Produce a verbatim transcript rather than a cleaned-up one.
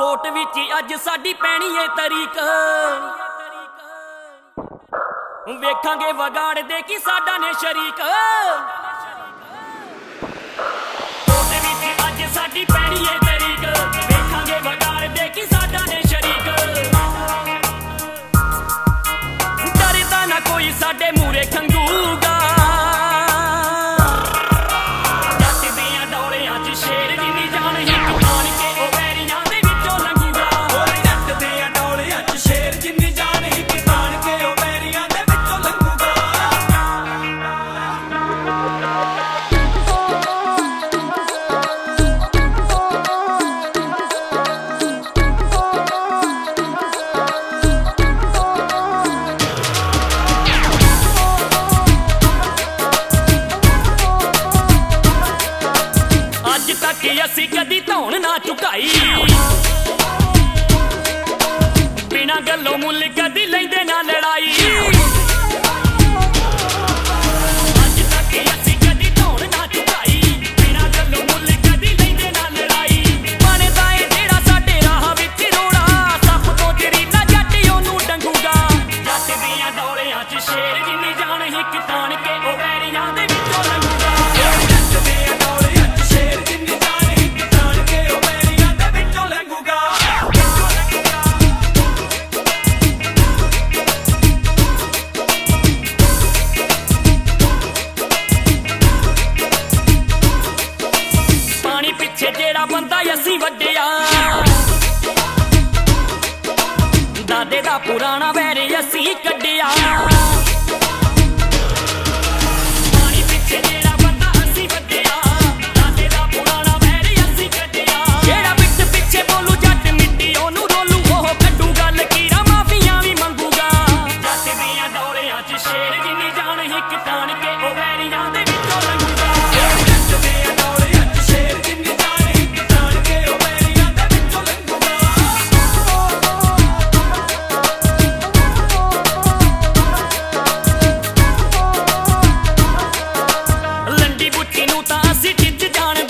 Coat विच अज साडी पैणी है तरीक, वेखांगे वगाड़ दे कि साडा ने शरीक। कोट विच अज साडी पैणी है तरीक, वेखांगे वगाड़ दे कि साडा ने शरीक। डरदा ना कोई साडे मूरे खंगूगा, जट दियां डोलियां च शेर दी नी जान ही। असी कदी धौन ना चुकाई, बिना गलों मुल कदी लैंदे ना लड़ाई। अज तक असी कदी धौन ना चुकाई, बिना गलों मुल कदी लैंदे ना लड़ाई। बनदा ऐ जेड़ा साडे राह विच रोड़ा, सप तो जरीला जट ओनू डंगूगा। जट दियां डोलियां च शेर दी नी जान ही, तान के ओ बैरियां दे विचों लंघूगा। जट दियां डोलियां च शेर दी नी जान दादे दा पुराना वैर असी कड्डिया। पानी पिछे जेड़ा बंदा असी वड्डिया, दादे दा पुराना वैर असी कड्डिया। जेड़ा बिच पिछे बोलू जट मिट्टी ओनू रोलू, ओह कड्डूगा लकीरां माफियां भी मंगूगा। जट दियां डोलियां च शेर दी नी जान ही, तान के ओ वैरियां दे विचों लंघूगा। जट दियां डोलियां च शेर दी नी जान ही, तान के ओ वैरियां दे विचों लंघूगा। लंडी बुच्ची नूं तां असीं खिच जान।